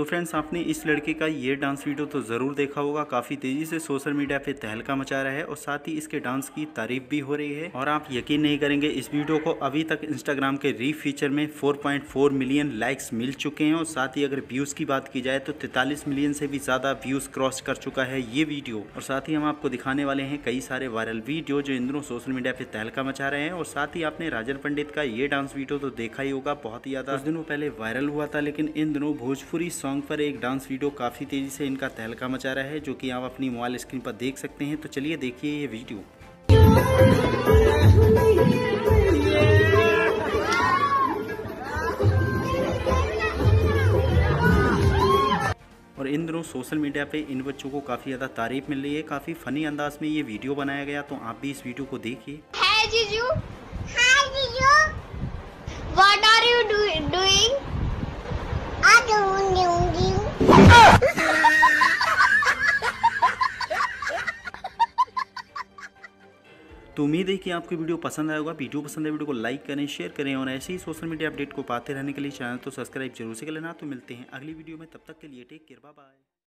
तो फ्रेंड्स आपने इस लड़के का ये डांस वीडियो तो ज़रूर देखा होगा, काफ़ी तेज़ी से सोशल मीडिया पे तहलका मचा रहा है और साथ ही इसके डांस की तारीफ भी हो रही है। और आप यकीन नहीं करेंगे, इस वीडियो को अभी तक इंस्टाग्राम के रील फीचर में 4.4 मिलियन लाइक्स मिल चुके हैं और साथ ही अगर व्यूज़ की बात की जाए तो 43 मिलियन से भी ज़्यादा व्यूज़ क्रॉस कर चुका है ये वीडियो। और साथ ही हम आपको दिखाने वाले हैं कई सारे वायरल वीडियो जो इन दिनों सोशल मीडिया पर तहलका मचा रहे हैं। और साथ ही आपने राजन पंडित का ये डांस वीडियो तो देखा ही होगा, बहुत ही ज़्यादा दिनों पहले वायरल हुआ था, लेकिन इन दिनों भोजपुरी सॉन्ग पर एक डांस वीडियो काफ़ी तेज़ी से इनका तहलका मचा रहा है, जो कि आप अपनी मोबाइल स्क्रीन पर देख सकते हैं। तो चलिए देखिए ये वीडियो। और इन दिनों सोशल मीडिया पे इन बच्चों को काफ़ी ज़्यादा तारीफ मिल रही है, काफ़ी फ़नी अंदाज में ये वीडियो बनाया गया, तो आप भी इस वीडियो को देखिए। हाय जीजू, हाय जीजू, व्हाट आर यू डूइंग? आज तो उम्मीद है कि आपको वीडियो पसंद आया होगा। वीडियो पसंद है वीडियो को लाइक करें, शेयर करें और ऐसे ही सोशल मीडिया अपडेट को पाते रहने के लिए चैनल तो सब्सक्राइब जरूर से कर लेना। तो मिलते हैं अगली वीडियो में, तब तक के लिए टेक केयर, बाय बाय।